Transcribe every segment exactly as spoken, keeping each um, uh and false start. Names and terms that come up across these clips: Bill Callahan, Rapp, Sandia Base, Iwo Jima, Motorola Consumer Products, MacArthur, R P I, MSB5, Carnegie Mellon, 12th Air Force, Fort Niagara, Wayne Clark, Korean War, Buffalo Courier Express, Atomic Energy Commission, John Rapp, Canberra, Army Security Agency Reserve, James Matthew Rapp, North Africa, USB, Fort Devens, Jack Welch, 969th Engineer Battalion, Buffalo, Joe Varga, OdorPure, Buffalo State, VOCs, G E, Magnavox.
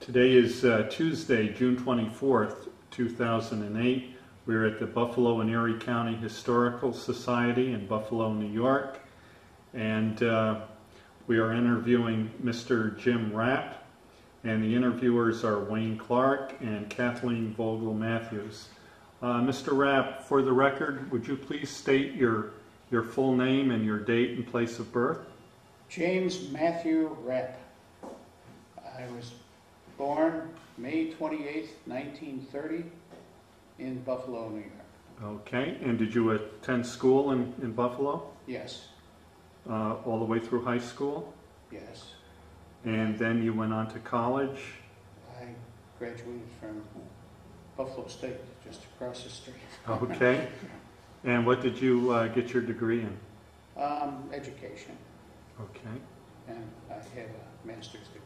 Today is uh, Tuesday, June twenty-fourth, two thousand eight. We're at the Buffalo and Erie County Historical Society in Buffalo, New York. And uh, we are interviewing Mister Jim Rapp. And the interviewers are Wayne Clark and Kathleen Vogel Matthews. Uh, Mister Rapp, for the record, would you please state your, your full name and your date and place of birth? James Matthew Rapp. I was born May twenty-eighth, nineteen thirty in Buffalo, New York. Okay, and did you attend school in, in Buffalo? Yes. Uh, all the way through high school? Yes. And then you went on to college? I graduated from Buffalo State, just across the street. Okay. And what did you uh, get your degree in? Um, education. Okay. And I have a master's degree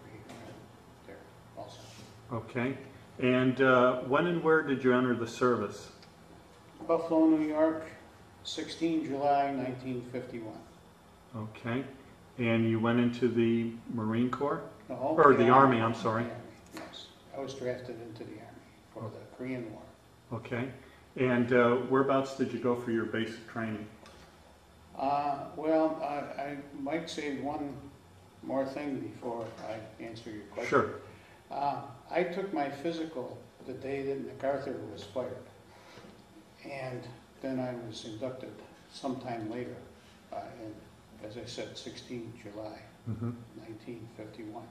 there also. Okay. And uh, when and where did you enter the service? Buffalo, New York, sixteen July nineteen fifty-one. Okay. And you went into the Marine Corps? No, or the, the Army, Army, I'm sorry. Army. Yes. I was drafted into the Army for oh. the Korean War. Okay. And uh, whereabouts did you go for your basic training? Uh, well, I, I might say one more thing before I answer your question. Sure. Uh, I took my physical the day that MacArthur was fired, and then I was inducted sometime later, uh, in, as I said, sixteen July, mm-hmm. nineteen fifty-one.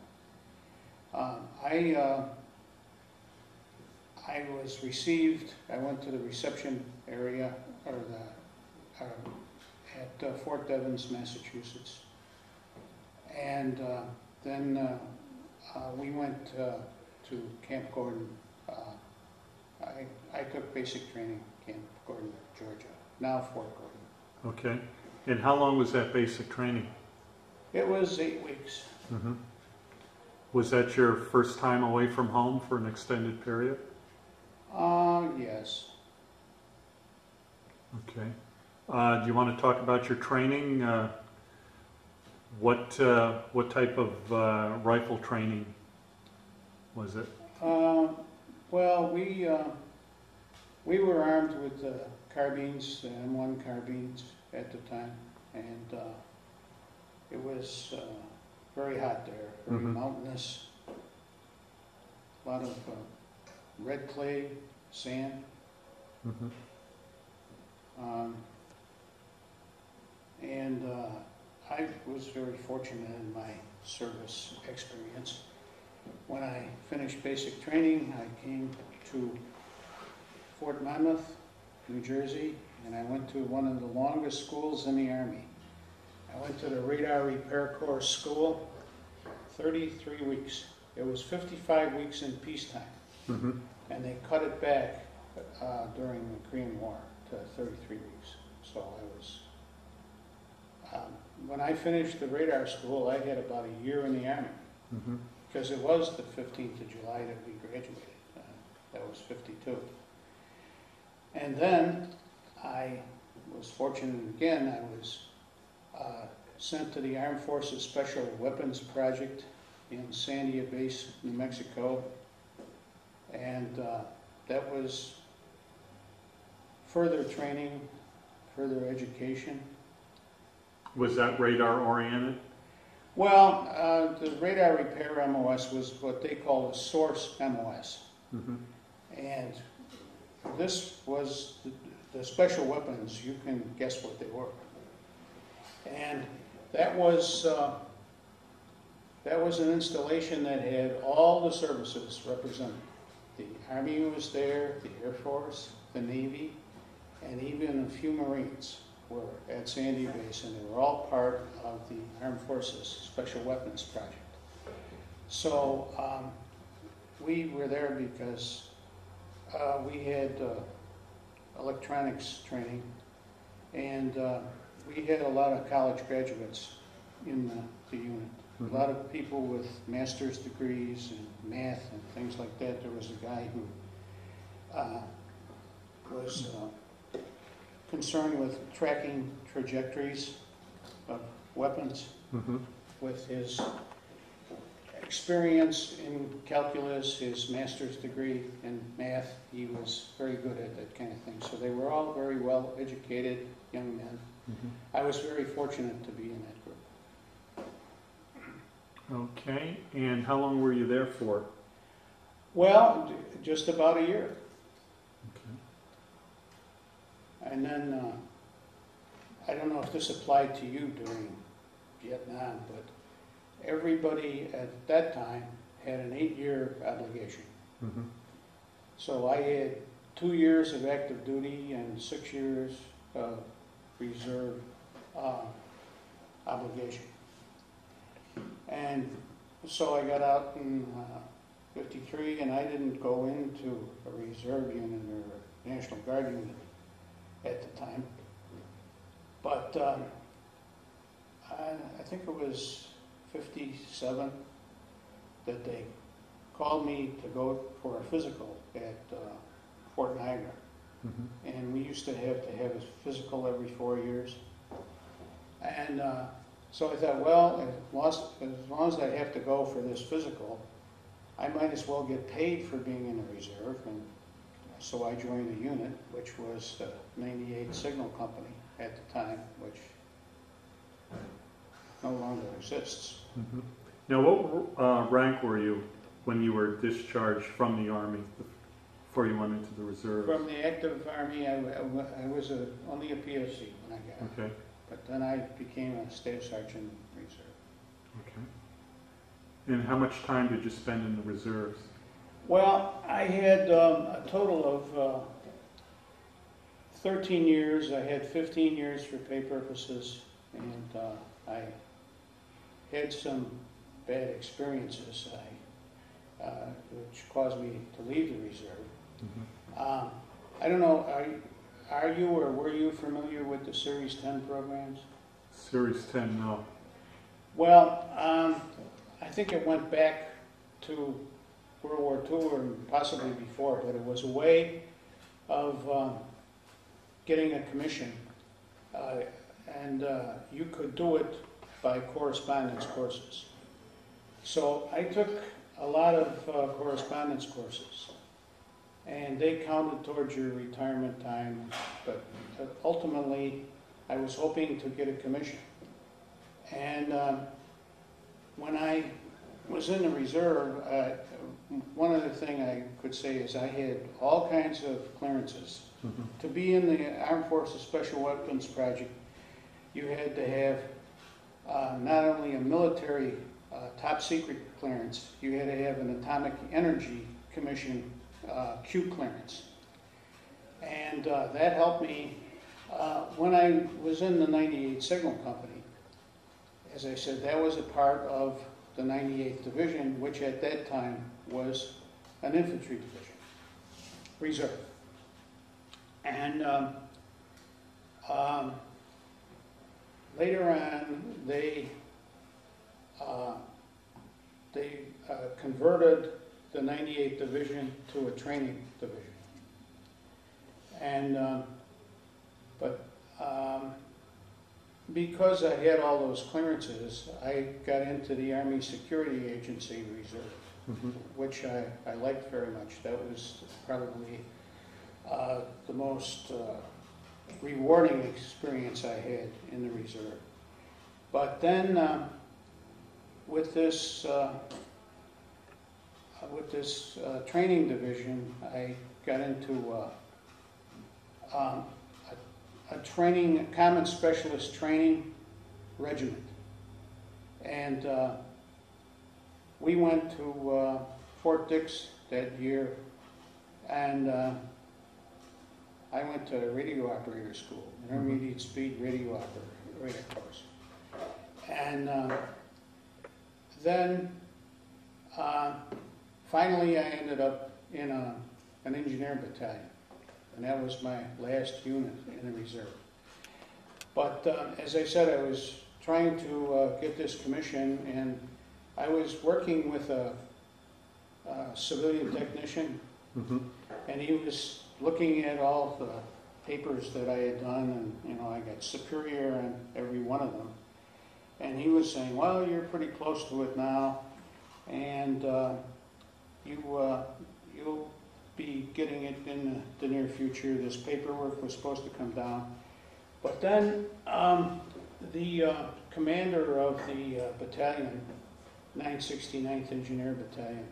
Um, I, uh, I was received, I went to the reception area, or the... Uh, at uh, Fort Devens, Massachusetts. And uh, then uh, uh, we went uh, to Camp Gordon. Uh, I, I took basic training at Camp Gordon, Georgia, now Fort Gordon. Okay. And how long was that basic training? It was eight weeks. Mm-hmm. Was that your first time away from home for an extended period? Uh, yes. Okay. Uh, do you want to talk about your training? Uh, what uh, what type of uh, rifle training was it? Uh, well, we uh, we were armed with uh, carbines, the M one carbines at the time, and uh, it was uh, very hot there, very mm-hmm. mountainous, a lot of uh, red clay, sand. Mm-hmm. Um, And uh, I was very fortunate in my service experience. When I finished basic training, I came to Fort Monmouth, New Jersey, and I went to one of the longest schools in the Army. I went to the Radar Repair Corps school, thirty-three weeks. It was fifty-five weeks in peacetime, mm-hmm. and they cut it back uh, during the Korean War to thirty-three weeks. So I was... Um, when I finished the radar school, I had about a year in the Army, mm-hmm. because it was the fifteenth of July that we graduated. Uh, that was fifty-two. And then I was fortunate again. I was uh, sent to the Armed Forces Special Weapons Project in Sandia Base, New Mexico. And uh, that was further training, further education. Was that radar-oriented? Well, uh, the radar repair M O S was what they call a source M O S. Mm-hmm. And this was the, the special weapons. You can guess what they were. And that was, uh, that was an installation that had all the services represented. The Army was there, the Air Force, the Navy, and even a few Marines were at Sandy Base, and they were all part of the Armed Forces Special Weapons Project. So um, we were there because uh, we had uh, electronics training, and uh, we had a lot of college graduates in the, the unit. Mm-hmm. A lot of people with master's degrees in math and things like that. There was a guy who uh, was uh, concerned with tracking trajectories of weapons, mm-hmm. with his experience in calculus, his master's degree in math. He was very good at that kind of thing. So they were all very well-educated young men. Mm-hmm. I was very fortunate to be in that group. Okay, and how long were you there for? Well, just about a year. Okay. And then, uh, I don't know if this applied to you during Vietnam, but everybody at that time had an eight-year obligation. Mm-hmm. So I had two years of active duty and six years of reserve uh, obligation. And so I got out in fifty-three, and I didn't go into a reserve unit or a National Guard unit at the time. But um, I, I think it was fifty-seven that they called me to go for a physical at uh, Fort Niagara. Mm-hmm. And we used to have to have a physical every four years. And uh, so I thought, well, as long, as long as I have to go for this physical, I might as well get paid for being in the reserve. And so I joined a unit, which was the ninety-eight Signal Company at the time, which no longer exists. Mm-hmm. Now, what uh, rank were you when you were discharged from the Army before you went into the reserve? From the active Army, I, I, I was a, only a P O C when I got okay. out. But then I became a Staff Sergeant Reserve. Okay. And how much time did you spend in the reserves? Well, I had um, a total of uh, thirteen years. I had fifteen years for pay purposes, and uh, I had some bad experiences, I, uh, which caused me to leave the reserve. Mm-hmm. um, I don't know, are, are you or were you familiar with the Series ten programs? Series ten, no. Well, um, I think it went back to World War Two or possibly before, but it was a way of um, getting a commission, uh, and uh, you could do it by correspondence courses. So I took a lot of uh, correspondence courses, and they counted towards your retirement time, but ultimately I was hoping to get a commission. And um, when I was in the reserve, uh, one other thing I could say is I had all kinds of clearances. Mm-hmm. To be in the Armed Forces Special Weapons Project, you had to have uh, not only a military Uh, top secret clearance, you had to have an Atomic Energy Commission uh, Q clearance. And uh, that helped me. Uh, when I was in the ninety-eight Signal Company, as I said, that was a part of the ninety-eighth Division, which at that time was an infantry division, reserve. And um, um, later on, they Uh, they uh, converted the ninety-eight Division to a training division. And, um, but um, because I had all those clearances, I got into the Army Security Agency Reserve, mm-hmm. which I, I liked very much. That was probably uh, the most uh, rewarding experience I had in the reserve. But then, um, With this, uh, with this uh, training division, I got into uh, um, a, a training, a common specialist training regiment, and uh, we went to uh, Fort Dix that year, and uh, I went to radio operator school, intermediate speed radio operator course, and. Uh, Then, uh, finally, I ended up in a, an engineer battalion, and that was my last unit in the reserve. But um, as I said, I was trying to uh, get this commission, and I was working with a, a civilian technician, mm-hmm. and he was looking at all the papers that I had done, and you know, I got superior in every one of them. And he was saying, well, you're pretty close to it now. and uh, you, uh, you'll be getting it in the near future. This paperwork was supposed to come down. But then um, the uh, commander of the uh, battalion, nine sixty-ninth Engineer Battalion,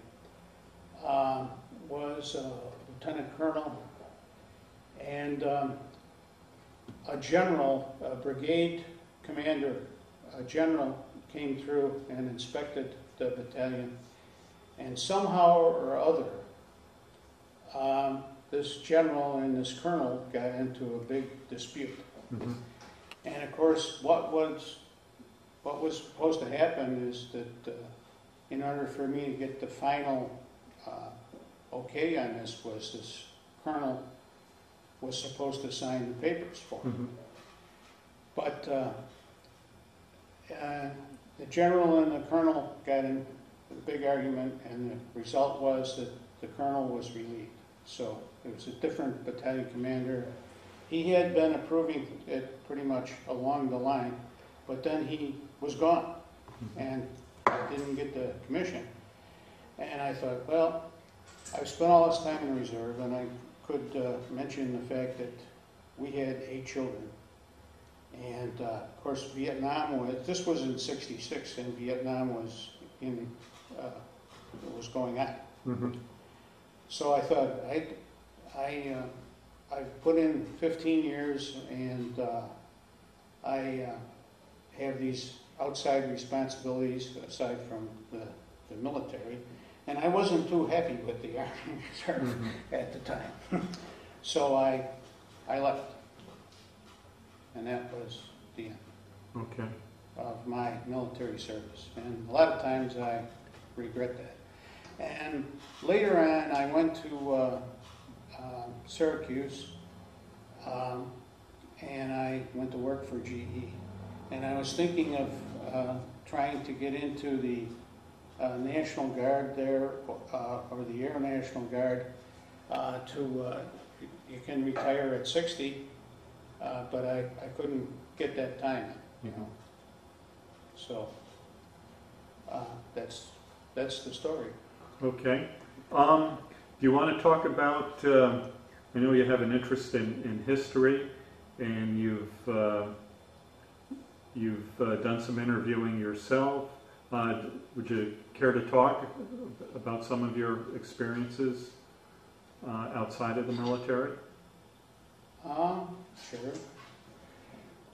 uh, was a lieutenant colonel, and um, a general, a brigade commander, a general came through and inspected the battalion, and somehow or other, um, this general and this colonel got into a big dispute. Mm-hmm. And of course, what was what was supposed to happen is that uh, in order for me to get the final uh, okay on this, was this colonel was supposed to sign the papers for it. Mm-hmm. But uh, uh, the general and the colonel got in a big argument, and the result was that the colonel was relieved. So it was a different battalion commander. He had been approving it pretty much along the line, but then he was gone, and I didn't get the commission. And I thought, well, I've spent all this time in reserve, and I could uh, mention the fact that we had eight children. And, uh, of course, Vietnam was, this was in sixty-six, and Vietnam was in, uh, was going on. Mm-hmm. So I thought, I, I, uh, I've put in fifteen years, and uh, I uh, have these outside responsibilities aside from the, the military. And I wasn't too happy with the Army Reserve mm-hmm. at the time. So I, I left. And that was the end okay. of my military service. And a lot of times I regret that. And later on, I went to uh, uh, Syracuse, um, and I went to work for G E. And I was thinking of uh, trying to get into the Uh, National Guard there, uh, or the Air National Guard, uh, to, uh, you can retire at sixty, uh, but I, I couldn't get that time, you know. So, uh, that's, that's the story. Okay. Um, do you want to talk about, uh, I know you have an interest in, in history, and you've, uh, you've uh, done some interviewing yourself. Uh, would you care to talk about some of your experiences uh, outside of the military? Um, sure.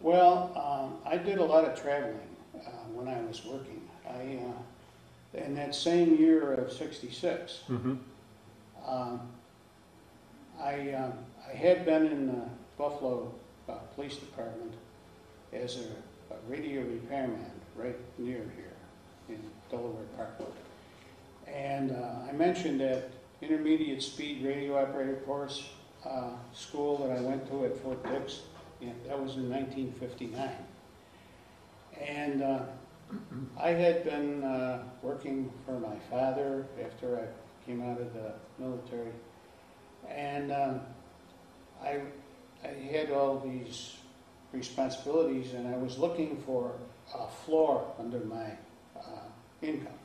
Well, um, I did a lot of traveling uh, when I was working. I, uh, in that same year of sixty-six, mm-hmm. um, I, um, I had been in the Buffalo uh, Police Department as a, a radio repairman right near here in Delaware Park. And uh, I mentioned that intermediate speed radio operator course uh, school that I went to at Fort Dix, and that was in nineteen fifty-nine. And uh, I had been uh, working for my father after I came out of the military, and um, I, I had all these responsibilities, and I was looking for a floor under my Uh, income.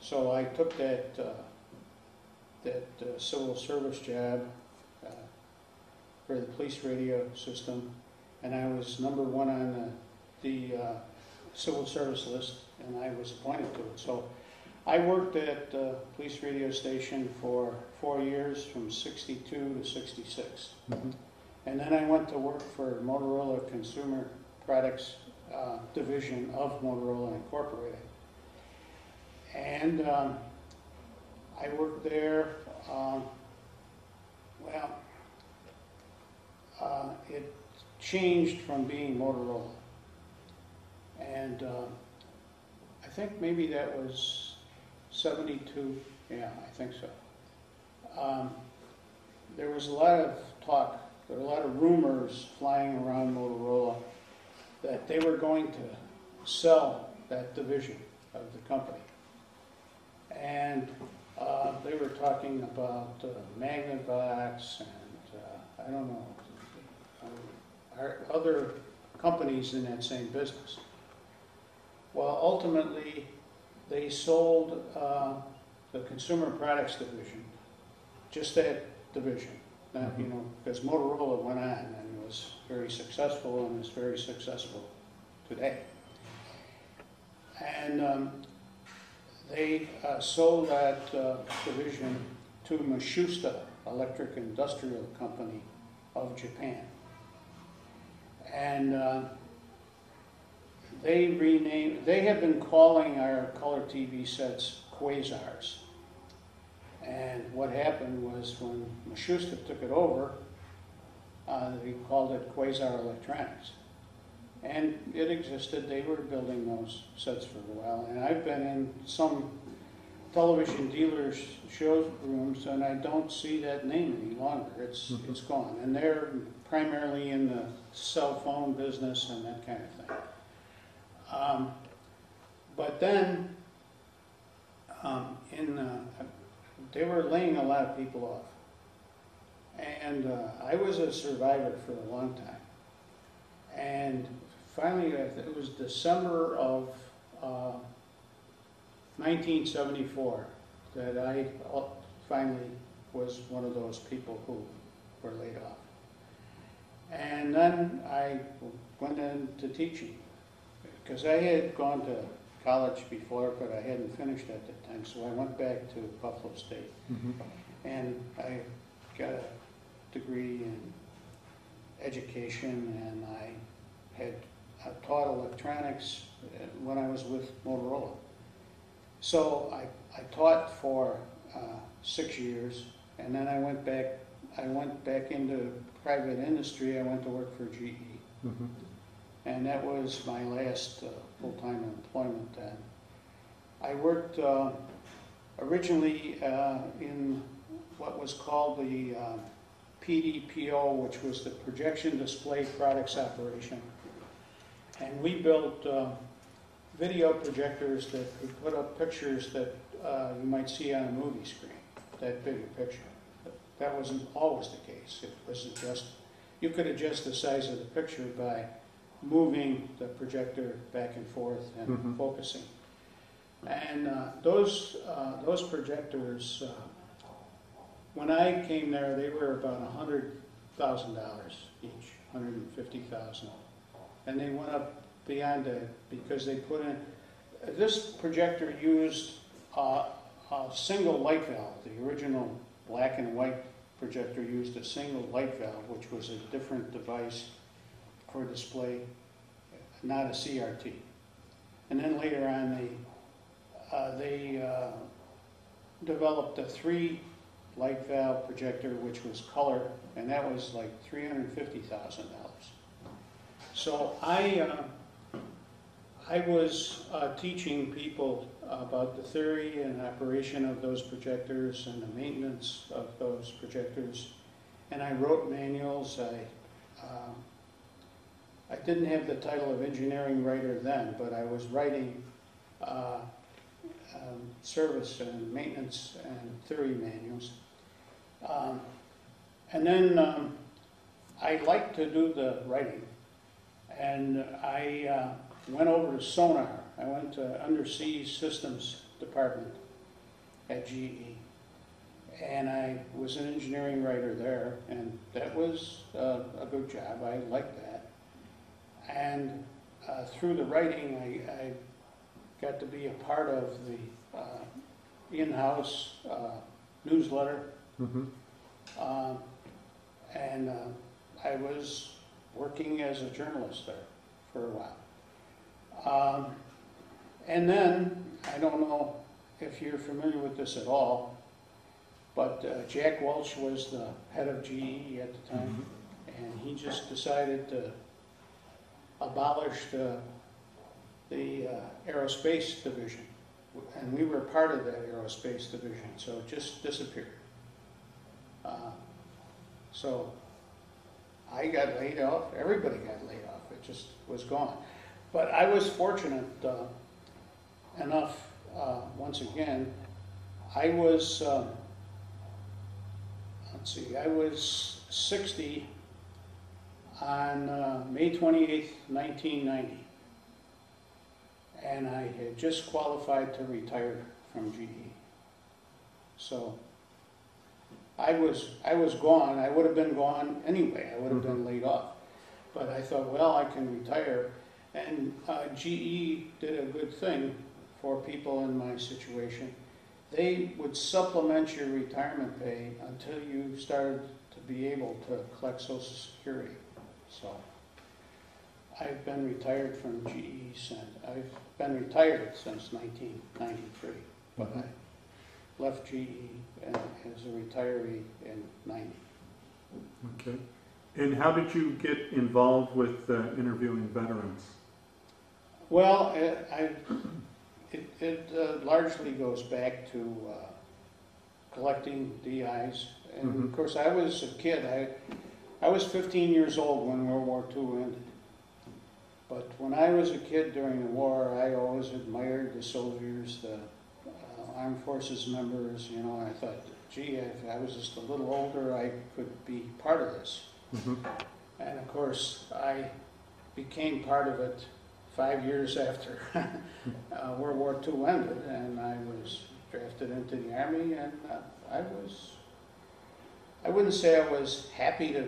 So I took that uh, that uh, civil service job uh, for the police radio system, and I was number one on the, the uh, civil service list, and I was appointed to it. So I worked at the uh, police radio station for four years, from sixty-two to sixty-six. Mm-hmm. And then I went to work for Motorola Consumer Products Uh, division of Motorola Incorporated. And um, I worked there, um, well, uh, it changed from being Motorola. And uh, I think maybe that was seventy-two, yeah, I think so. Um, there was a lot of talk, there were a lot of rumors flying around Motorola that they were going to sell that division of the company. And uh, they were talking about uh, Magnavox and, uh, I don't know, uh, other companies in that same business. Well, ultimately, they sold uh, the Consumer Products Division, just that division. That, you know, because Motorola went on and was very successful and is very successful today. And um, they uh, sold that uh, division to Matsushita Electric Industrial Company of Japan. And uh, they renamed, they have been calling our color T V sets quasars. And what happened was when Matsushita took it over, uh, they called it Quasar Electronics. And it existed, they were building those sets for a while. And I've been in some television dealers' showrooms and I don't see that name any longer. It's, mm-hmm. it's gone. And they're primarily in the cell phone business and that kind of thing. Um, but then, um, in uh, they were laying a lot of people off, and uh, I was a survivor for a long time. And finally, it was December of uh, nineteen seventy-four that I finally was one of those people who were laid off. And then I went into teaching, because I had gone to college before, but I hadn't finished at that time, so I went back to Buffalo State. Mm-hmm. And I got a degree in education, and I had I taught electronics when I was with Motorola. So I, I taught for uh, six years, and then I went back, I went back into private industry. I went to work for G E. Mm-hmm. And that was my last uh, full-time employment then. I worked uh, originally uh, in what was called the uh, P D P O, which was the Projection Display Products Operation. And we built uh, video projectors that could put up pictures that uh, you might see on a movie screen, that big a picture. But that wasn't always the case. It wasn't just, you could adjust the size of the picture by moving the projector back and forth and mm-hmm. focusing. And uh, those, uh, those projectors, uh, when I came there, they were about one hundred thousand dollars each, one hundred fifty thousand dollars. And they went up beyond that because they put in, this projector used uh, a single light valve. The original black and white projector used a single light valve, which was a different device for display, not a C R T. And then later on, they, uh, they uh, developed a three light valve projector, which was color, and that was like three hundred fifty thousand dollars. So I, uh, I was uh, teaching people about the theory and operation of those projectors and the maintenance of those projectors. And I wrote manuals. I, uh, I didn't have the title of engineering writer then, but I was writing uh, um, service and maintenance and theory manuals. Um, and then um, I liked to do the writing. And I uh, went over to Sonar. I went to Undersea Systems Department at G E. And I was an engineering writer there, and that was uh, a good job. I liked that. And uh, through the writing, I, I got to be a part of the uh, in-house uh, newsletter. Mm-hmm. uh, and uh, I was working as a journalist there for a while. Um, and then, I don't know if you're familiar with this at all, but uh, Jack Welch was the head of G E at the time, mm-hmm. and he just decided to abolished uh, the uh, aerospace division, and we were part of that aerospace division, so it just disappeared. Uh, so I got laid off, everybody got laid off, it just was gone. But I was fortunate uh, enough, uh, once again, I was, um, let's see, I was sixty on uh, May twenty-eighth, nineteen ninety, and I had just qualified to retire from G E. So I was, I was gone. I would have been gone anyway. I would have been laid off. But I thought, well, I can retire. And uh, G E did a good thing for people in my situation. They would supplement your retirement pay until you started to be able to collect Social Security. So I've been retired from G E since, I've been retired since nineteen ninety-three, but I left G E as a retiree in ninety. Okay. And how did you get involved with uh, interviewing veterans? Well, it, I, it, it uh, largely goes back to uh, collecting D Is. And mm-hmm. of course, I was a kid. I, I was fifteen years old when World War Two ended. But when I was a kid during the war, I always admired the soldiers, the uh, armed forces members, you know, and I thought, gee, if I was just a little older, I could be part of this. Mm-hmm. And of course, I became part of it five years after uh, World War Two ended, and I was drafted into the Army, and uh, I was, I wouldn't say I was happy to,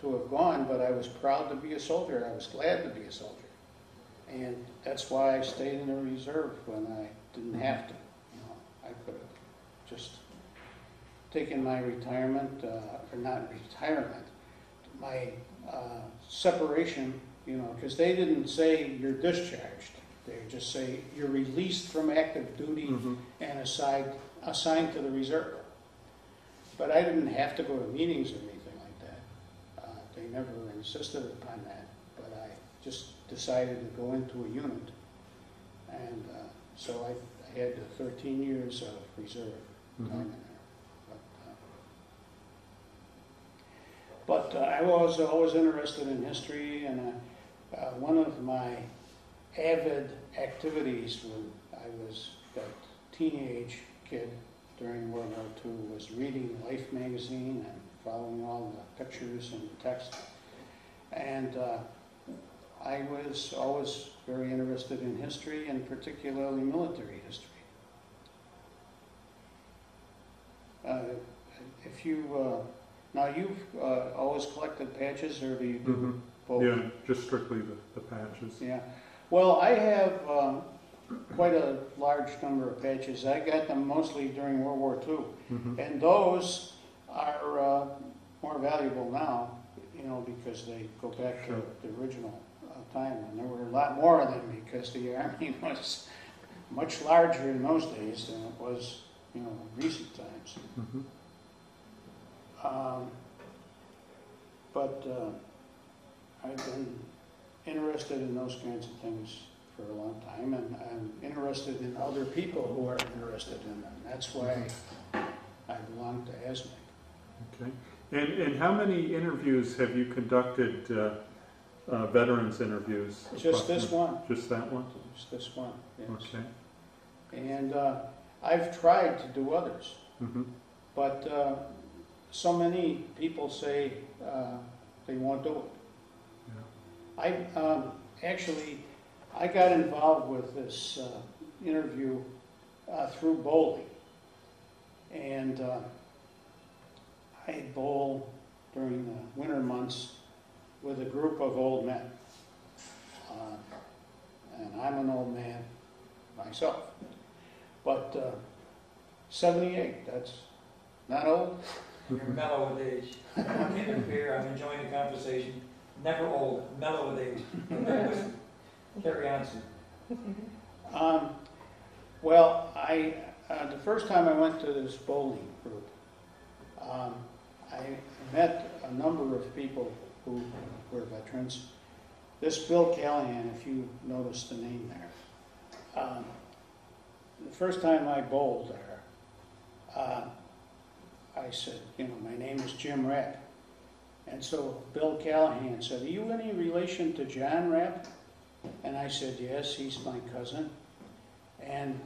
to have gone, but I was proud to be a soldier. I was glad to be a soldier. And that's why I stayed in the reserve when I didn't have to. You know, I could have just taken my retirement, uh, or not retirement, my uh, separation, you know, because they didn't say you're discharged. They would just say you're released from active duty mm-hmm. and assigned, assigned to the reserve. But I didn't have to go to meetings or anything like that. Uh, they never insisted upon that, but I just decided to go into a unit. And uh, so I, I had thirteen years of reserve time mm-hmm. in there. But uh, I was always interested in history, and uh, uh, one of my avid activities when I was a teenage kid during World War Two was reading Life magazine and following all the pictures and the text. And uh, I was always very interested in history, and particularly military history. Uh, if you... Uh, Now, you've uh, always collected patches, or do you do mm-hmm. both? Yeah, just strictly the, the patches. Yeah. Well, I have um, quite a large number of patches. I got them mostly during World War Two. Mm-hmm. And those are uh, more valuable now, you know, because they go back sure. to the original uh, time. And there were a lot more of them because the Army was much larger in those days than it was, you know, in recent times. Mm-hmm. Um, but uh, I've been interested in those kinds of things for a long time, and I'm interested in other people who are interested in them. That's why I belong to A S M I C. Okay. And, and how many interviews have you conducted, uh, uh, veterans interviews? Just this one. Just that one? Just this one, yes. Okay. And uh, I've tried to do others, mm-hmm. but uh, so many people say uh, they won't do it. Yeah. I um, actually, I got involved with this uh, interview uh, through bowling. And uh, I bowl during the winter months with a group of old men. Uh, and I'm an old man myself. But uh, seventy-eight, that's not old. You're mellow with age. I don't want to interfere. I'm enjoying the conversation. Never old, mellow with age. Carry on, sir. Um, well, I uh, the first time I went to this bowling group, um, I met a number of people who were veterans. This Bill Callahan, if you notice the name there. Um, the first time I bowled there, uh, I said, you know, my name is Jim Rapp. And so Bill Callahan said, are you any relation to John Rapp? And I said, yes, he's my cousin. And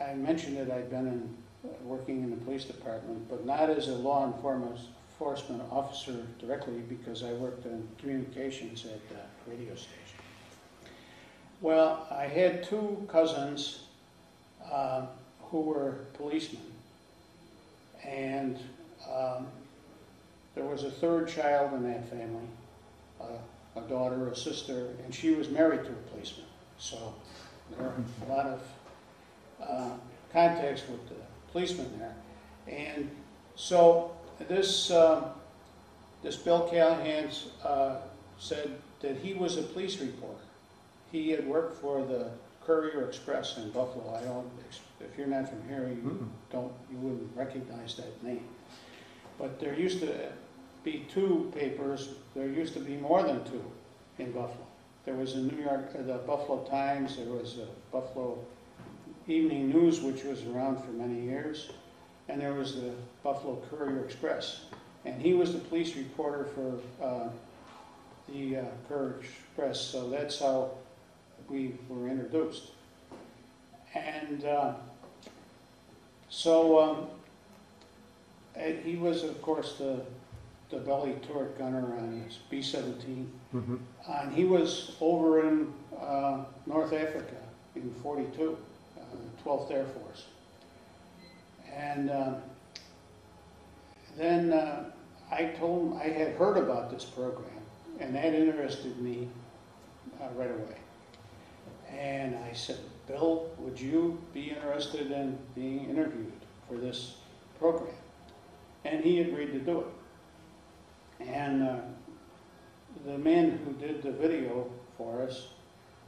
I mentioned that I'd been in, uh, working in the police department, but not as a law enforcement officer directly, because I worked in communications at the radio station. Well, I had two cousins um, who were policemen, and um, there was a third child in that family, a, a daughter, a sister, and she was married to a policeman. So there are a lot of uh, contacts with the policemen there. And so this, uh, this Bill Callahan uh, said that he was a police reporter. He had worked for the Courier Express in Buffalo. I don't, if you're not from here, you don't, you wouldn't recognize that name. But there used to be two papers. There used to be more than two in Buffalo. There was a New York, the Buffalo Times. There was a Buffalo Evening News, which was around for many years, and there was the Buffalo Courier Express. And he was the police reporter for uh, the uh, Courier Express. So that's how we were introduced. And uh, so um, and he was, of course, the, the belly turret gunner on his B seventeen. Mm-hmm. uh, and he was over in uh, North Africa in forty-two, uh, twelfth Air Force. And uh, then uh, I told him I had heard about this program, and that interested me uh, right away. And I said, Bill, would you be interested in being interviewed for this program? And he agreed to do it. And uh, the man who did the video for us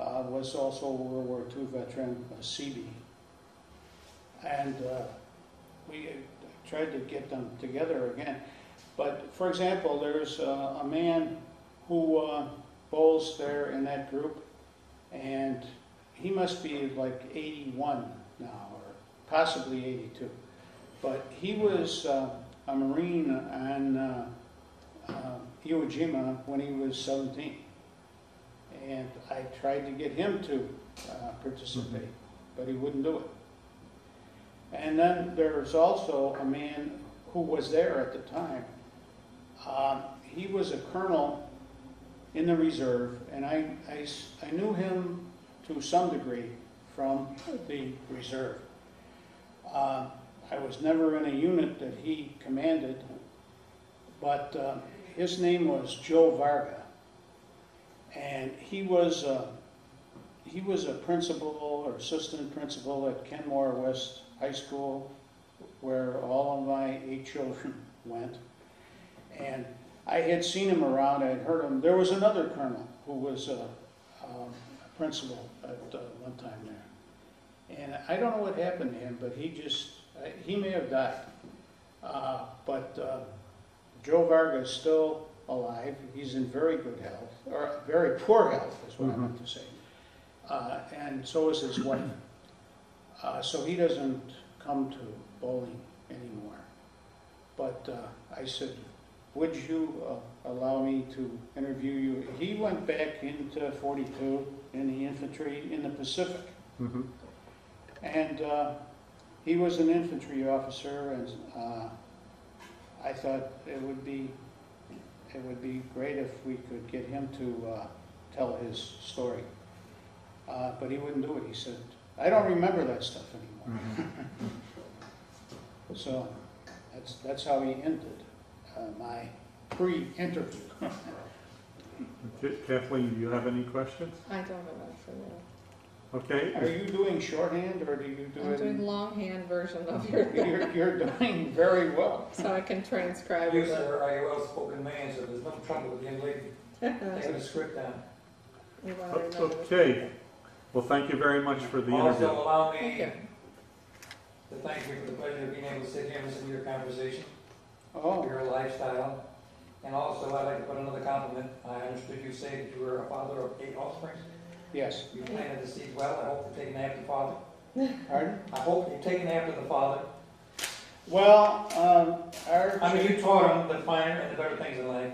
uh, was also a World War Two veteran, a C B. And uh, we tried to get them together again. But for example, there's uh, a man who uh, bowls there in that group. And he must be like eighty-one now, or possibly eighty-two. But he was uh, a Marine on uh, uh, Iwo Jima when he was seventeen. And I tried to get him to uh, participate, mm-hmm. but he wouldn't do it. And then there's also a man who was there at the time. Uh, he was a colonel in the reserve, and I, I, I knew him to some degree from the reserve. Uh, I was never in a unit that he commanded, but uh, his name was Joe Varga, and he was uh, he was a principal or assistant principal at Kenmore West High School, where all of my eight children went, and I had seen him around, I had heard him. There was another colonel who was a, um, a principal at uh, one time there. And I don't know what happened to him, but he just, uh, he may have died. Uh, but uh, Joe Varga is still alive. He's in very good health, or very poor health is what mm-hmm. I meant to say. Uh, and so is his wife. Uh, so he doesn't come to bowling anymore. But uh, I said, would you uh, allow me to interview you? He went back into forty-two in the infantry in the Pacific. Mm-hmm. And uh, he was an infantry officer, and uh, I thought it would be it would be great if we could get him to uh, tell his story. Uh, but he wouldn't do it. He said, I don't remember that stuff anymore. Mm-hmm. So that's, that's how he ended. Uh, my pre-interview. Kathleen, do you have any questions? I don't know for now. Okay. Are you doing shorthand, or do you do I'm it? I'm doing longhand version of your. You're, you're doing very well. So I can transcribe. You, sir, are you a well-spoken man, so there's no trouble with the young lady. Taking a script down. Okay. Well, thank you very much for the also interview. Also, allow me thank to thank you for the pleasure of being able to sit here and listen to your conversation. Oh. Your lifestyle. And also, I'd like to put another compliment. I understood you say that you were a father of eight offspring. Yes. You planted the seed well. I hope you're taking after the father. Pardon? I hope you're taking after the father. Well, um, our I mean, you taught them the finer and the better things in life.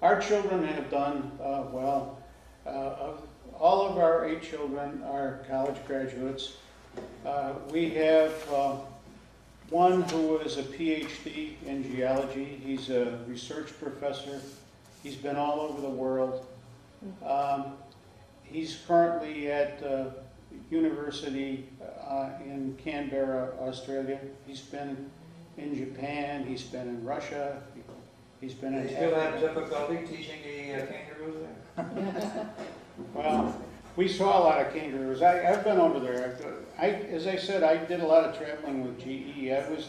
Our children have done uh, well. Uh, of, all of our eight children are college graduates. Uh, we have... Uh, One who is a P H D in geology. He's a research professor. He's been all over the world. Um, he's currently at uh, university uh, in Canberra, Australia. He's been in Japan. He's been in Russia. He's been. They still have difficulty teaching the uh, kangaroos there. Well, we saw a lot of kangaroos. I, I've been over there. I, as I said, I did a lot of traveling with G E. I was,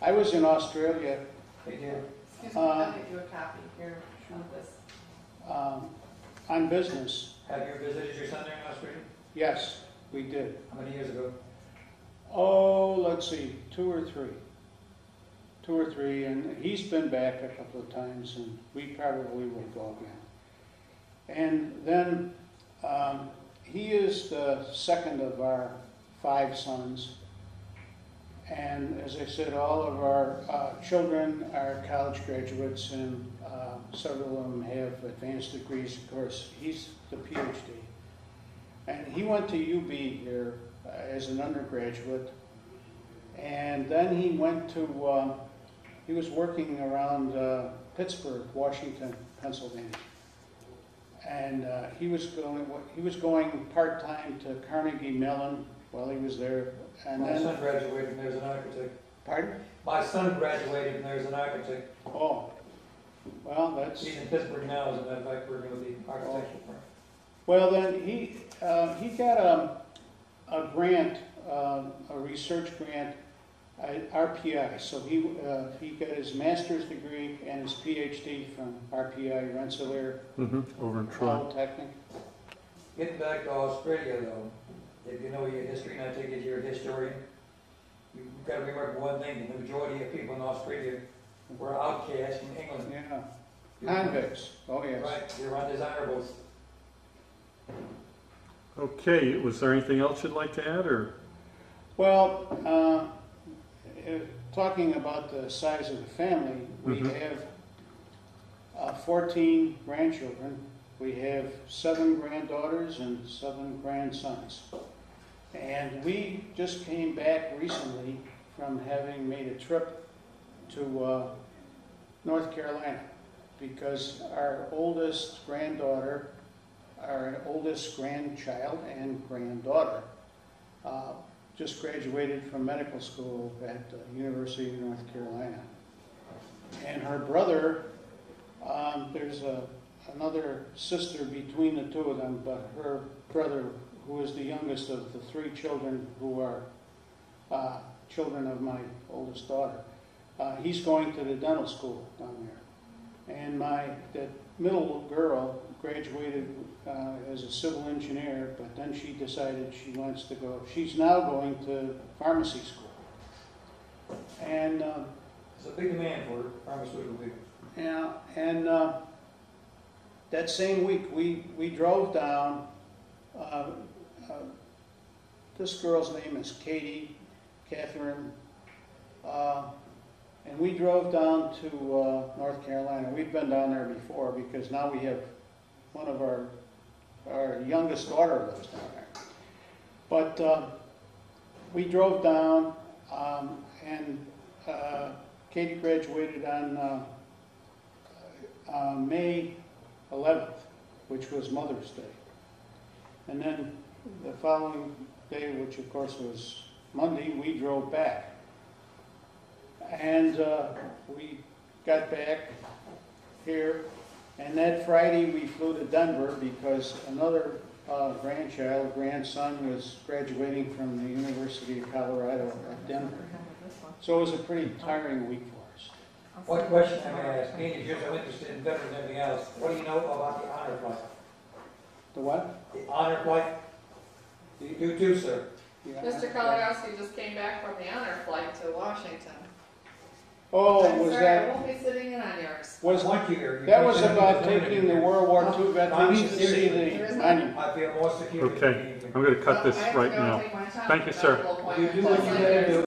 I was in Australia. They did. Excuse me, I'll give you a copy here of this. Um, on business. Have you visited your son there in Australia? Yes, we did. How many years ago? Oh, let's see, two or three. Two or three, and he's been back a couple of times, and we probably will go again. And then um, he is the second of our five sons. And as I said, all of our uh, children are college graduates, and uh, several of them have advanced degrees. Of course, he's the PhD. And he went to U B here uh, as an undergraduate. And then he went to, uh, he was working around uh, Pittsburgh, Washington, Pennsylvania. And uh, he was going, he was going part-time to Carnegie Mellon while he was there. And My then, son graduated and there's an architect. Pardon? My son graduated and there's an architect. Oh, well, that's... He's in Pittsburgh now, as a matter of fact, we're going to be architectural firm. Well, then he, uh, he got a, a grant, uh, a research grant at R P I. So he, uh, he got his master's degree and his PhD from R P I, Rensselaer. Mm-hmm. Over in Polytechnic. Getting back to Australia, though. If you know your history, and I take it you're a historian, you've got to remember one thing: the majority of people in Australia were outcasts from England. Yeah, convicts. Oh yes. Right. You're undesirables. Okay. Was there anything else you'd like to add, or? Well, uh, talking about the size of the family, we mm-hmm. have uh, fourteen grandchildren. We have seven granddaughters and seven grandsons. And we just came back recently from having made a trip to uh, North Carolina, because our oldest granddaughter, our oldest grandchild and granddaughter uh, just graduated from medical school at the University of North Carolina. And her brother, um, there's a, another sister between the two of them, but her brother, who is the youngest of the three children who are uh, children of my oldest daughter, uh, he's going to the dental school down there. And my that middle girl graduated uh, as a civil engineer, but then she decided she wants to go. She's now going to pharmacy school. And uh, it's a big demand for pharmaceutical people. Yeah, and uh, that same week, we, we drove down. Uh, uh, this girl's name is Katie, Catherine, uh, and we drove down to uh, North Carolina. We've been down there before, because now we have one of our, our youngest daughter lives down there. But uh, we drove down, um, and uh, Katie graduated on uh, uh, May eleventh, which was Mother's Day. And then the following day, which of course was Monday, we drove back. And uh, we got back here. And that Friday, we flew to Denver, because another uh, grandchild, grandson, was graduating from the University of Colorado at Denver. So it was a pretty tiring week. What question am I asking? Being as you're so interested in veterans and everything else, what do you know about the honor flight? The what? The honor flight. You do too, sir. Mister Kolakowski just came back from the honor flight to Washington. Oh, I'm was sorry, that? I won't be sitting in on yours. Was what year? That was about taking the World War Two veterans to see the monument. I feel more secure. Okay, I'm going to cut this right now. Thank you, sir. You do what you got to do.